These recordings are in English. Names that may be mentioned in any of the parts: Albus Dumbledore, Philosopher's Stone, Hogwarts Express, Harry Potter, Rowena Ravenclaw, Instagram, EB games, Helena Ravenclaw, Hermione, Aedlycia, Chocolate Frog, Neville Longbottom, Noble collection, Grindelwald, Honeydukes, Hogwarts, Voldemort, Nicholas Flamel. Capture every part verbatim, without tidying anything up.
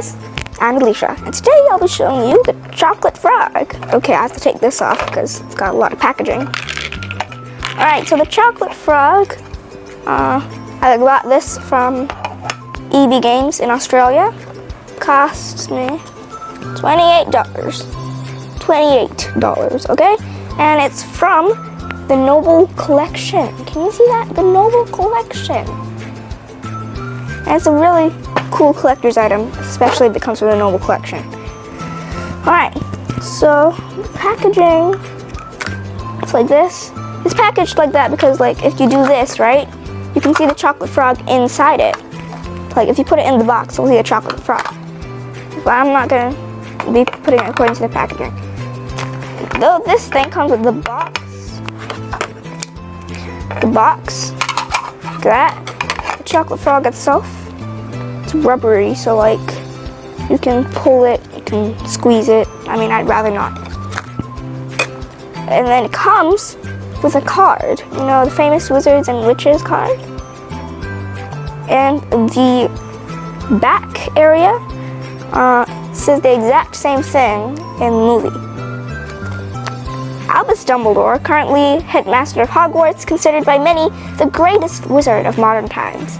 guys, I'm Aedlycia, and today I'll be showing you the Chocolate Frog. Okay, I have to take this off because it's got a lot of packaging. Alright, so the Chocolate Frog, uh, I got this from E B Games in Australia. Cost me twenty-eight dollars. twenty-eight dollars, okay? And it's from the Noble collection. Can you see that? The Noble collection. And it's a really cool collector's item, especially if it comes from the Noble collection. Alright, so packaging, it's like this. It's packaged like that because, like, if you do this, right, you can see the Chocolate Frog inside it. Like, if you put it in the box, you'll see a Chocolate Frog. But I'm not going to be putting it according to the packaging. Though this thing comes with the box. The box. Look at that. The Chocolate Frog itself. It's rubbery, so, like, you can pull it, you can squeeze it. I mean, I'd rather not. And then it comes with a card, you know, the famous Wizards and Witches card. And the back area uh, says the exact same thing in the movie. Albus Dumbledore, currently headmaster of Hogwarts, considered by many the greatest wizard of modern times.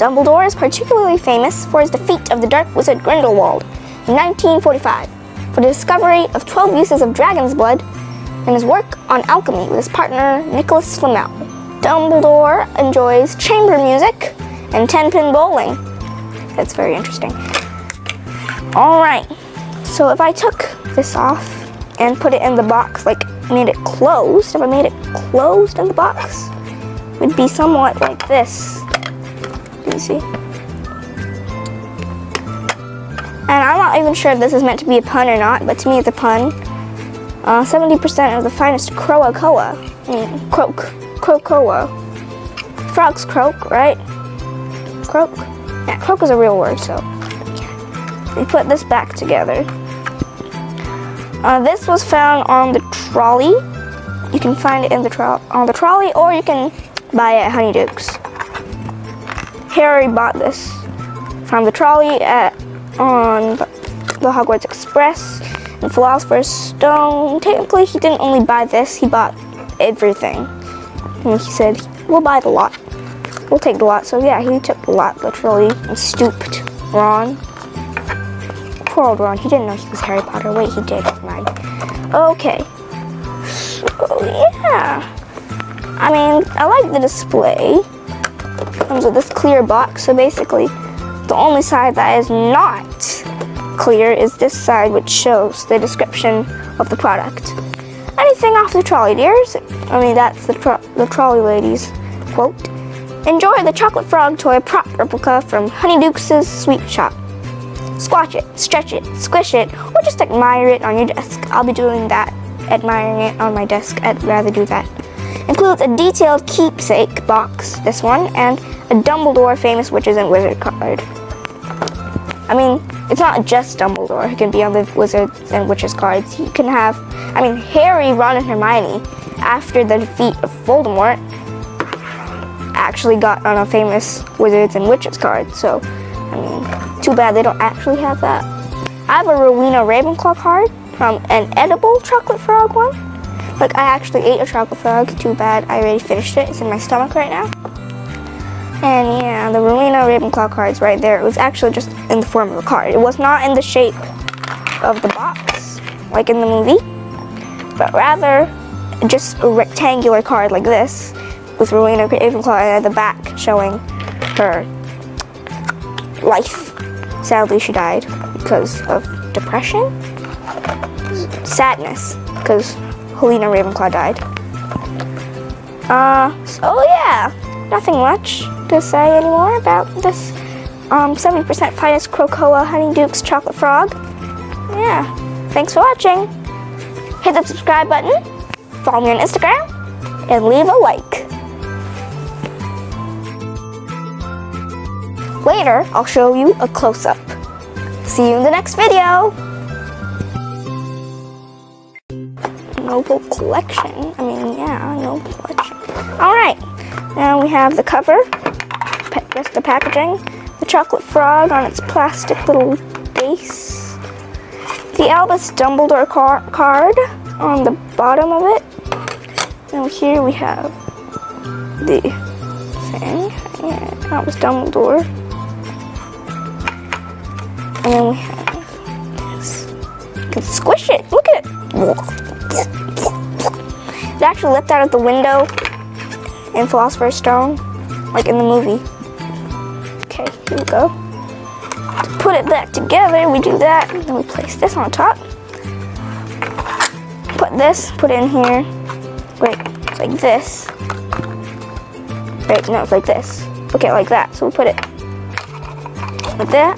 Dumbledore is particularly famous for his defeat of the dark wizard Grindelwald in nineteen forty-five, for the discovery of twelve uses of dragon's blood, and his work on alchemy with his partner Nicholas Flamel. Dumbledore enjoys chamber music and ten-pin bowling. That's very interesting. Alright, so if I took this off and put it in the box, like made it closed, if I made it closed in the box, it would be somewhat like this. You see? And I'm not even sure if this is meant to be a pun or not, but to me it's a pun. Uh, seventy percent of the finest croacoa, I mean, croak, croacoa. Frogs croak, right? Croak? Yeah, croak is a real word, so. We put this back together. Uh, this was found on the trolley. You can find it in the tro on the trolley, or you can buy it at Honeydukes. Harry bought this from the trolley at on the Hogwarts Express and Philosopher's Stone. Technically, he didn't only buy this, he bought everything. And he said, we'll buy the lot. We'll take the lot. So yeah, he took the lot, literally, and stooped Ron. Poor old Ron, he didn't know he was Harry Potter. Wait, he did, never mind. Okay. So yeah. I mean, I like the display. Comes with this clear box, so basically the only side that is not clear is this side, which shows the description of the product. Anything off the trolley, dears? I mean, that's the, tro the trolley lady's quote. Enjoy the Chocolate Frog toy prop replica from Honeydukes' sweet shop. Squash it, stretch it, squish it, or just admire it on your desk. I'll be doing that, admiring it on my desk. I'd rather do that. Includes a detailed keepsake box, this one, and a Dumbledore famous Witches and Wizards card. I mean, it's not just Dumbledore who can be on the Wizards and Witches cards. You can have, I mean, Harry, Ron, and Hermione, after the defeat of Voldemort, actually got on a famous Wizards and Witches card. So, I mean, too bad they don't actually have that. I have a Rowena Ravenclaw card from an edible Chocolate Frog one. Like, I actually ate a Chocolate Frog, too bad I already finished it. It's in my stomach right now. And yeah, the Rowena Ravenclaw card's right there. It was actually just in the form of a card. It was not in the shape of the box, like in the movie, but rather just a rectangular card like this with Rowena Ravenclaw at the back showing her life. Sadly, she died because of depression? Sadness, because Helena Ravenclaw died. Uh, so yeah, nothing much to say anymore about this um, seventy percent finest croacoa Honeydukes Chocolate Frog. Yeah, thanks for watching. Hit the subscribe button, follow me on Instagram, and leave a like. Later, I'll show you a close-up. See you in the next video. Noble collection. I mean, yeah, Noble collection. All right, now we have the cover, just the packaging, the Chocolate Frog on its plastic little base, the Albus Dumbledore car card on the bottom of it. Now here we have the thing, and Albus Dumbledore, and then we have this. You can squish it, look at it. It actually leapt out of the window in Philosopher's Stone, like in the movie. Okay, here we go. To put it back together, we do that, and then we place this on top. Put this, put it in here. Wait, it's like this. Wait, no, it's like this. Okay, like that. So we put it like that.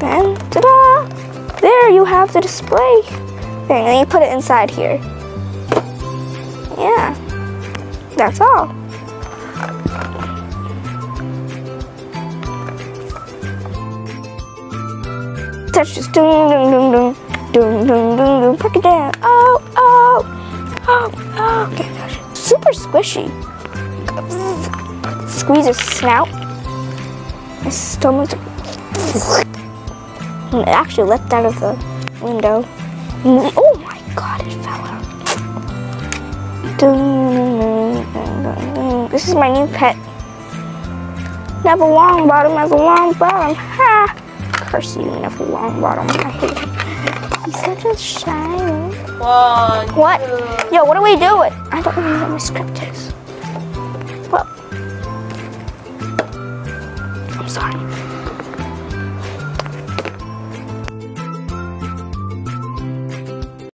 Then, ta-da! There you have the display. There, and then you put it inside here. Yeah. That's all. Touch this. Doom, doom, doom, doom. Doom, doom, doom, doom. Break it down. Oh, oh. Oh, oh. Okay, gosh. Super squishy. Squeeze his snout. His stomach. And it actually leapt out of the window. Oh my god, it fell out. Doom. This is my new pet. Neville Longbottom has a Longbottom. Ha! Curse you, Neville Longbottom. I hate him. He's such a shy one. What? Two. Yo, what are we doing? I don't even know what my script is. Well, I'm sorry.